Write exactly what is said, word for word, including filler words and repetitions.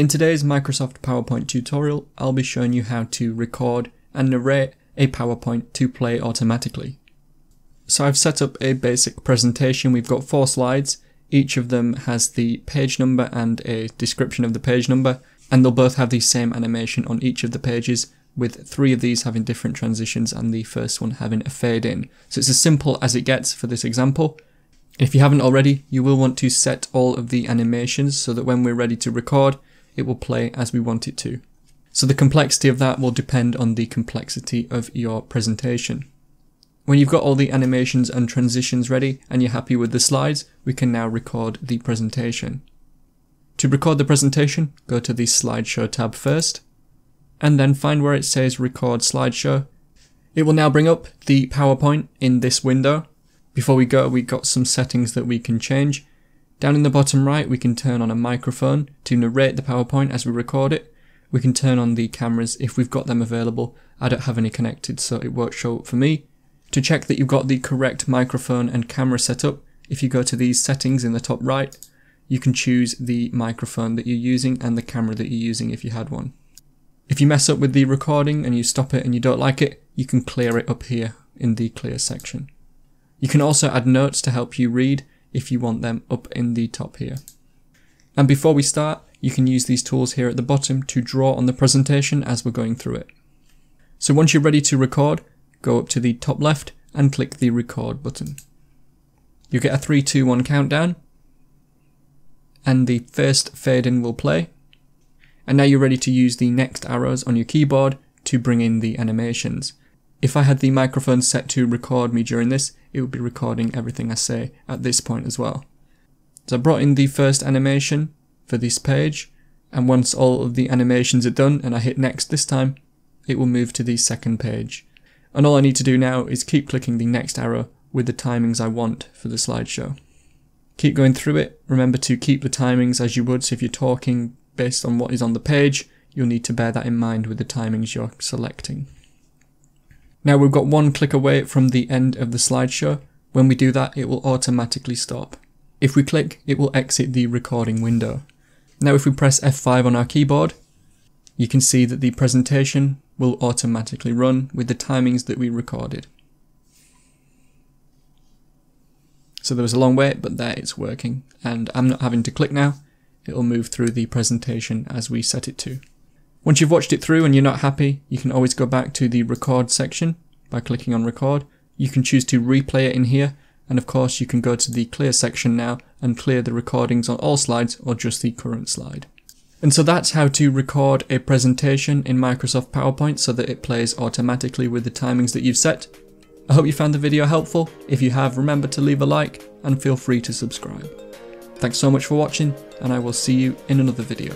In today's Microsoft PowerPoint tutorial, I'll be showing you how to record and narrate a PowerPoint to play automatically. So I've set up a basic presentation. We've got four slides. Each of them has the page number and a description of the page number, and they'll both have the same animation on each of the pages, with three of these having different transitions and the first one having a fade in. So it's as simple as it gets for this example. If you haven't already, you will want to set all of the animations so that when we're ready to record, it will play as we want it to. So the complexity of that will depend on the complexity of your presentation. When you've got all the animations and transitions ready and you're happy with the slides, we can now record the presentation. To record the presentation, go to the Slideshow tab first, and then find where it says Record Slideshow. It will now bring up the PowerPoint in this window. Before we go, we've got some settings that we can change. Down in the bottom right, we can turn on a microphone to narrate the PowerPoint as we record it. We can turn on the cameras if we've got them available. I don't have any connected, so it won't show up for me. To check that you've got the correct microphone and camera set up, if you go to these settings in the top right, you can choose the microphone that you're using and the camera that you're using if you had one. If you mess up with the recording and you stop it and you don't like it, you can clear it up here in the clear section. You can also add notes to help you read if you want them up in the top here. And before we start, you can use these tools here at the bottom to draw on the presentation as we're going through it. So once you're ready to record, go up to the top left and click the record button. You get a three, two, one countdown, and the first fade in will play. And now you're ready to use the next arrows on your keyboard to bring in the animations. If I had the microphone set to record me during this, it would be recording everything I say at this point as well. So I brought in the first animation for this page, and once all of the animations are done and I hit next this time, it will move to the second page. And all I need to do now is keep clicking the next arrow with the timings I want for the slideshow. Keep going through it. Remember to keep the timings as you would, so if you're talking based on what is on the page, you'll need to bear that in mind with the timings you're selecting. Now we've got one click away from the end of the slideshow. When we do that, it will automatically stop. If we click, it will exit the recording window. Now if we press F five on our keyboard, you can see that the presentation will automatically run with the timings that we recorded. So there was a long wait, but there it's working. And I'm not having to click now. It'll move through the presentation as we set it to. Once you've watched it through and you're not happy, you can always go back to the record section by clicking on record. You can choose to replay it in here, and of course you can go to the clear section now and clear the recordings on all slides or just the current slide. And so that's how to record a presentation in Microsoft PowerPoint so that it plays automatically with the timings that you've set. I hope you found the video helpful. If you have, remember to leave a like and feel free to subscribe. Thanks so much for watching, and I will see you in another video.